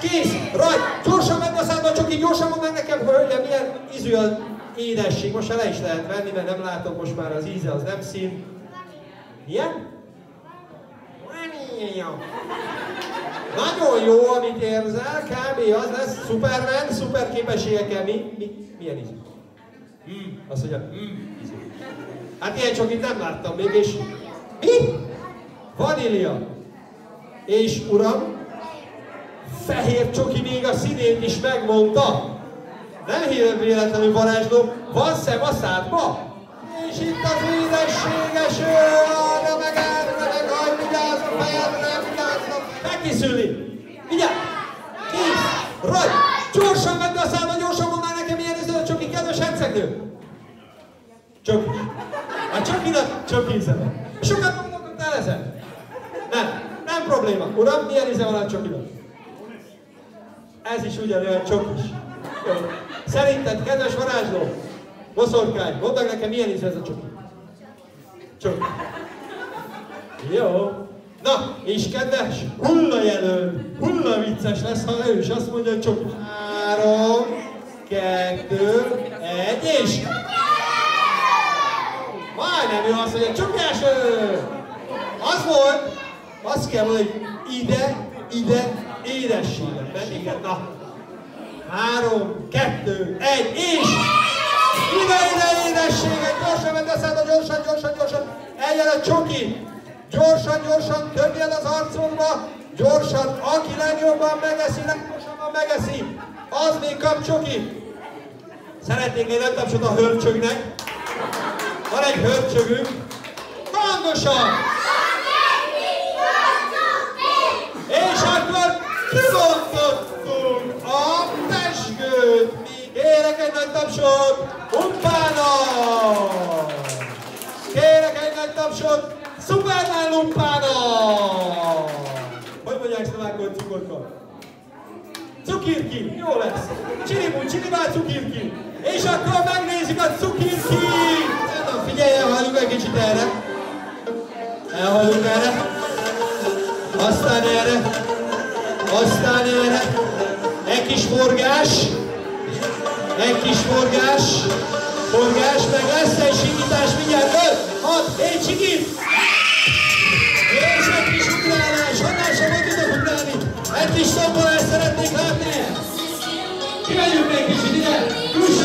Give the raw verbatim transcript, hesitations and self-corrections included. kész, rajt, gyorsan meg a szádba, csak így gyorsan mondd meg nekem, hölgyem, milyen ízű az édesség. Most le is lehet venni, mert nem látom, most már az íze az nem szín. Milyen? Nagyon jó, amit érzel, kb. Az lesz Superman, szuper képességekkel, mi? mi? Milyen ízű? Mm. Azt mondja, mm. Hát ilyen csak itt nem láttam még, és... Mi? Vanília. És uram, fehér csoki még a színét is megmondta. Nem hívem véletlenül varázsló, van szem a szádba. És itt az édességes őr, a megállva meg, hogy vigyázz a fejedre, vigyázz a fejedre. Megkészülni. Vigyázz. Kész. Rajt. Gyorsan vedd a szádba, gyorsan mondd már nekem, milyen ez a csoki, kedves hercegnő. Csoki. A csokinak csoki ízele. Sokat gondolkodtál ezen? Nem. Nem probléma. Uram, milyen íze van a csokinak? Ez is ugyanolyan csokis. Jó. Szerinted, kedves varázsló, boszorkány, mondd nekem, milyen íze ez a csoki? Csoki. Jó. Na, és kedves, hulla jelöl, hulla vicces lesz, ha ő is azt mondja, hogy csokis. Három, kettő, egy, és... Majdnem ő azt mondja, csokjás ő! Az volt! Azt kell mondani, hogy ide, ide, édességet bennéket. Na, három, kettő, egy, és... Ide, ide, édességet! Gyorsan vedd a szádba, gyorsan, gyorsan, gyorsan! Eljön a csoki! Gyorsan, gyorsan, tömjed az arcomba! Gyorsan, aki legjobban megeszi, leggyorsabban megeszi! Az még kap csoki! Szeretnék egy nem tapsot a hörcsögnek. Van egy hörcsögünk. Hangosan! És akkor kibontottunk a pezsgőt, míg kérek egy nagy tapsot Lumpának! Kérek egy nagy tapsot Superman Lumpának! Hogy mondják szlovákon cukorka? Cukirki! Jó lesz! Csilibú, csilibál cukirki! És akkor megnézzük a cukirkit! Na figyelj, elhagyjuk egy kicsit erre! Elhagyjuk erre! Aztán erre, aztán erre, egy kis forgás, egy kis forgás, forgás, meg lesz egy sikítás, mindjárt öt, hat, hét sikít! És egy kis ugrálás, hatással meg tudok ugrálni, egy kis tombolást szeretnék látni! Kivegyünk még kicsit ide!